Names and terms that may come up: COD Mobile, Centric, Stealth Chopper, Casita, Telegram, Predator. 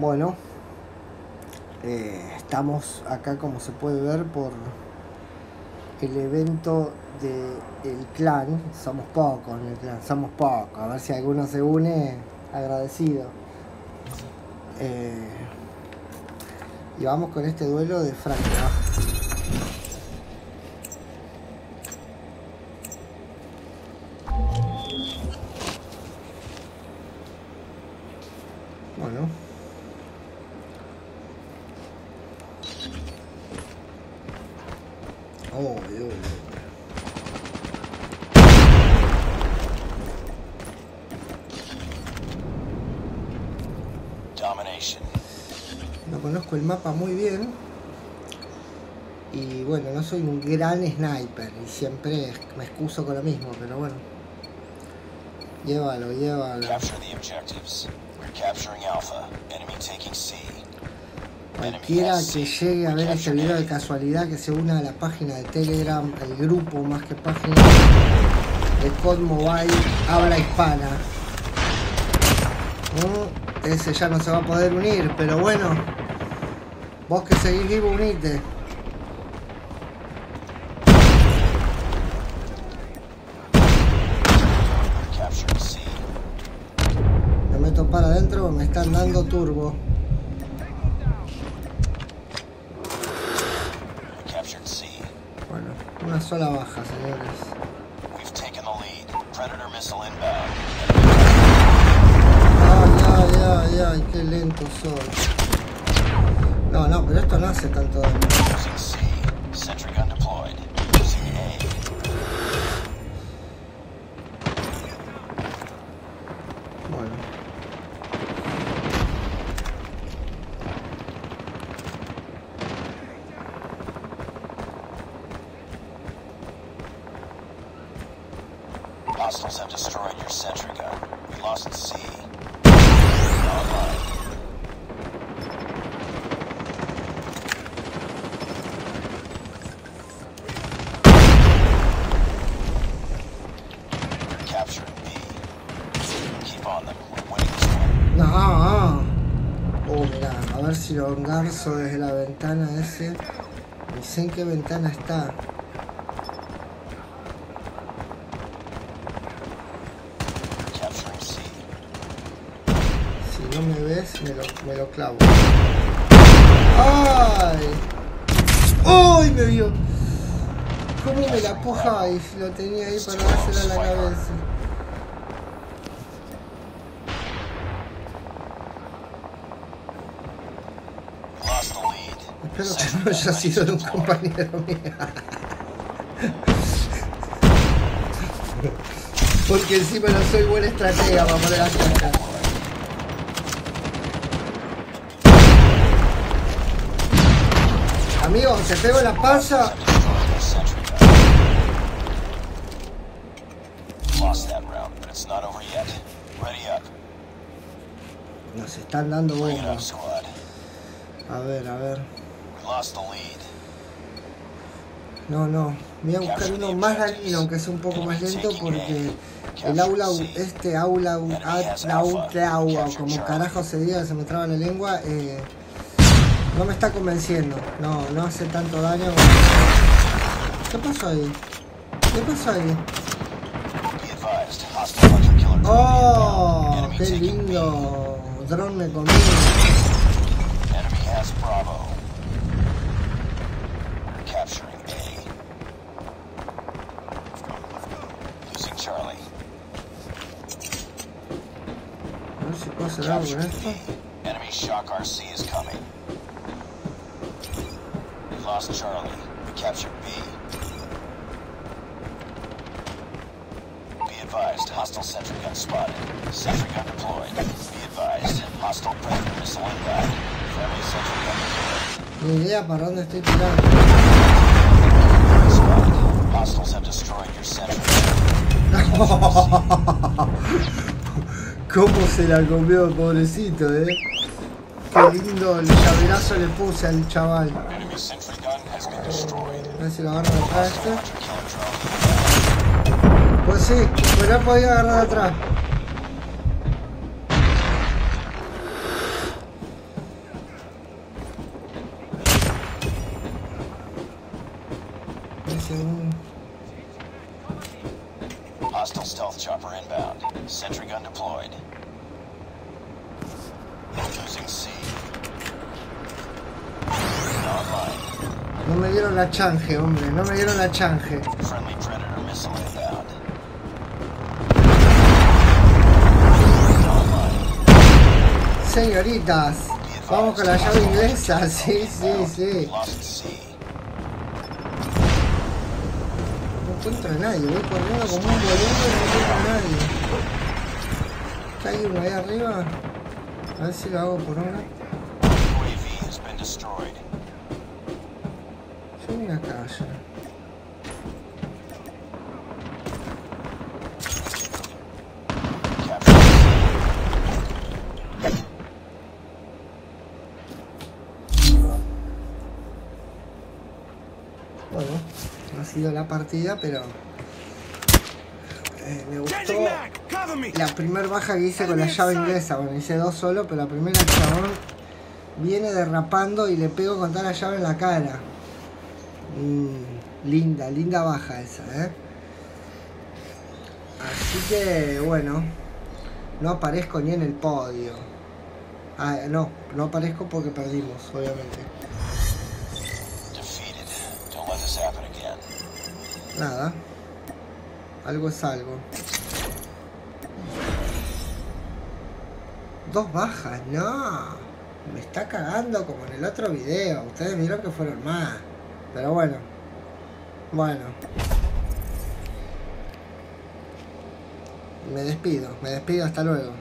Bueno, estamos acá, como se puede ver, por el evento del clan. Somos pocos en el clan, somos pocos. A ver si alguno se une, agradecido. Y vamos con este duelo de Franco. Bueno. Oh, Dios. No conozco el mapa muy bien. Y bueno, no soy un gran sniper y siempre me excuso con lo mismo, pero bueno. Llévalo, llévalo. Cualquiera que llegue a ver este video de casualidad, que se una a la página de Telegram, al grupo más que página de COD Mobile Habla Hispana. Ese ya no se va a poder unir, pero bueno, vos que seguís vivo, unite. Me meto para adentro, me están dando turbo. Bueno, una sola baja, señores. Ay, ay, qué lento soy. No, no, pero esto no hace tanto daño. Bueno. Hostiles have destroyed your Centric gun. We lost at sea. No. Oh, mirá, a ver si lo engarzo desde la ventana ese. Ni sé en qué ventana está. Si no me ves, me lo clavo. ¡Ay! ¡Ay, me vio! ¿Cómo me la pujáis? Lo tenía ahí para dársela a la cabeza. Espero que no haya sido de un compañero mío. Porque encima no soy buena estratega para poner las cosas. Amigo, ¿te pego la panza? Nos están dando bombas. A ver, a ver. No, no. Voy a buscar uno más dañino, aunque sea un poco más lento, porque el aula, este aula, como carajo se diga, se me traba la lengua, no me está convenciendo. No, no hace tanto daño. ¿Qué pasó ahí? ¿Qué pasó ahí? ¡Oh! ¡Qué lindo! Drone me comió. Bravo. We're capturing A. Losing Charlie. Enemy shock RC is coming. We lost Charlie. We captured B. Be advised, hostile sentry gun spotted. Sentry gun deployed. Be advised, hostile Predator missile inbound. Ni idea para dónde estoy tirando. Cómo se la comió el pobrecito, Qué lindo el llaverazo le puse al chaval. A ver si lo agarro de atrás este. Pues sí, pero no podía agarrar de atrás. soon. Hostile stealth chopper inbound. Sentry gun deployed. Losing C. No me dieron la change, hombre. No me dieron la change. Friendly Predator missile inbound. Señoritas, vamos con la llave inglesa. Sí, sí, sí. No encuentro a nadie, voy corriendo como un boludo y no encuentro a nadie. ¿Hay uno ahí arriba? A ver si lo hago por ahora. Yo voy a una calle. La partida, pero me gustó la primera baja que hice con la llave inglesa. Bueno, hice dos solo, pero la primera, el chabón viene derrapando y le pego con toda la llave en la cara. Linda, linda baja esa, ¿eh? Así que bueno, no aparezco ni en el podio. Ah, no aparezco porque perdimos, obviamente. Nada, algo es algo. Dos bajas, no. Me está cagando como en el otro video. Ustedes vieron que fueron más. Pero bueno. Bueno. Me despido hasta luego.